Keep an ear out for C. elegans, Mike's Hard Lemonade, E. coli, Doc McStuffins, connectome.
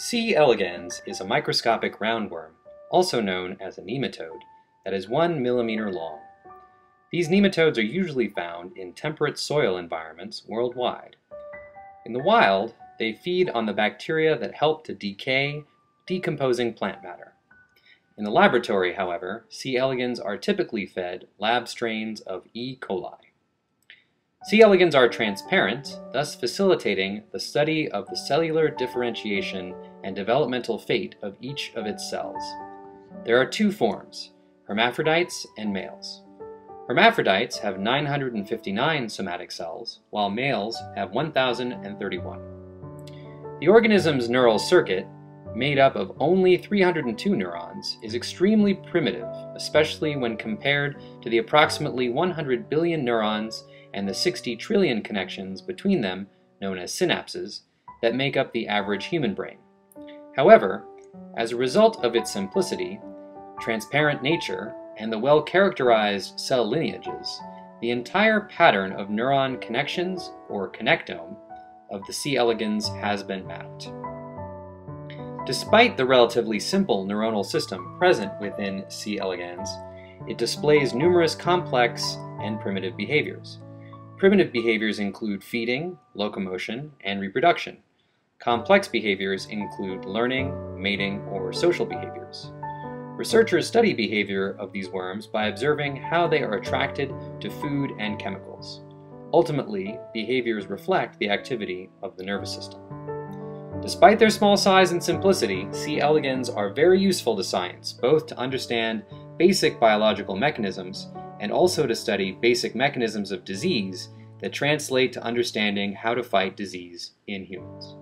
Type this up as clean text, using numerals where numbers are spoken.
C. elegans is a microscopic roundworm, also known as a nematode, that is 1 millimeter long. These nematodes are usually found in temperate soil environments worldwide. In the wild, they feed on the bacteria that help to decay decomposing plant matter. In the laboratory, however, C. elegans are typically fed lab strains of E. coli. C. elegans are transparent, thus facilitating the study of the cellular differentiation and developmental fate of each of its cells. There are two forms, hermaphrodites and males. Hermaphrodites have 959 somatic cells, while males have 1,031. The organism's neural circuit, made up of only 302 neurons, is extremely primitive, especially when compared to the approximately 100 billion neurons and the 60 trillion connections between them, known as synapses, that make up the average human brain. However, as a result of its simplicity, transparent nature, and the well-characterized cell lineages, the entire pattern of neuron connections, or connectome, of the C. elegans has been mapped. Despite the relatively simple neuronal system present within C. elegans, it displays numerous complex and primitive behaviors. Primitive behaviors include feeding, locomotion, and reproduction. Complex behaviors include learning, mating, or social behaviors. Researchers study behavior of these worms by observing how they are attracted to food and chemicals. Ultimately, behaviors reflect the activity of the nervous system. Despite their small size and simplicity, C. elegans are very useful to science, both to understand basic biological mechanisms and also to study basic mechanisms of disease that translate to understanding how to fight disease in humans.